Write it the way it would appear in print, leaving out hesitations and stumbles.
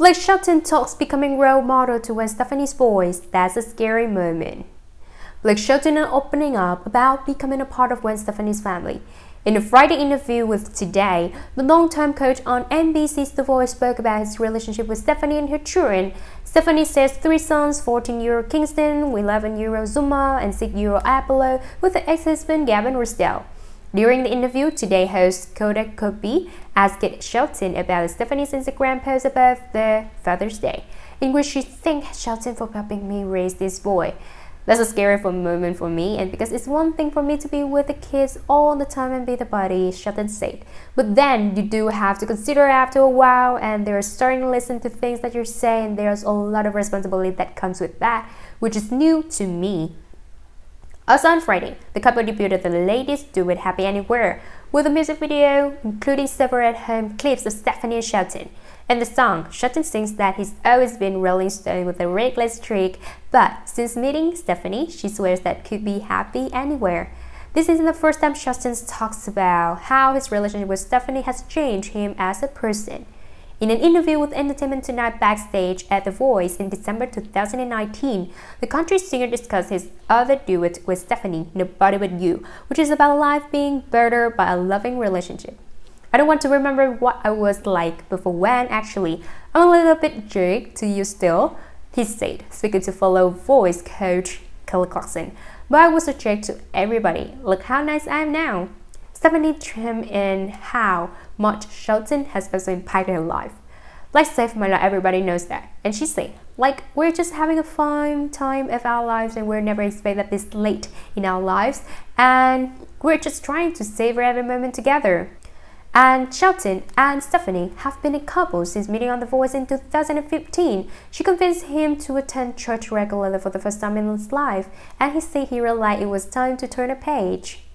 Blake Shelton talks becoming role model to Gwen Stefani's Voice. That's a scary moment. Blake Shelton is opening up about becoming a part of Gwen Stefani's family. In a Friday interview with Today, the long-time coach on NBC's The Voice spoke about his relationship with Stefani and her children. Stefani says 3 sons, 14-year-old Kingston, 11-year-old Zuma, and 6-year-old Apollo, with her ex-husband Gavin Rossdale. During the interview, Today host Koda Kobi asked Shelton about Stefani's Instagram post about their Father's Day, in which she thanked Shelton for helping me raise this boy. That's a scary moment for me, and because it's one thing for me to be with the kids all the time and be the buddy, Shelton said. But then you do have to consider after a while, and they're starting to listen to things that you're saying. There's a lot of responsibility that comes with that, which is new to me. Also on Friday, the couple debuted the latest Do It Happy Anywhere with a music video, including several at-home clips of Stefani and Shelton. In the song, Shelton sings that he's always been rolling stone with a reckless streak, but since meeting Stefani, she swears that could be happy anywhere. This isn't the first time Shelton talks about how his relationship with Stefani has changed him as a person. In an interview with Entertainment Tonight backstage at The Voice in December 2019, the country singer discussed his other duet with Stefani, Nobody But You, which is about life being better by a loving relationship. I don't want to remember what I was like before when, actually. I'm a little bit jerk to you still, he said, speaking to fellow voice coach Kelly Clarkson. But I was a jerk to everybody. Look how nice I am now. Stefani trimmed in how much Shelton has also impacted her life. Like, save my life, everybody knows that. And she said, like, we're just having a fun time of our lives and we're never expected this late in our lives. And we're just trying to savor every moment together. And Shelton and Stefani have been a couple since meeting on The Voice in 2015. She convinced him to attend church regularly for the first time in his life. And he said he realized it was time to turn a page.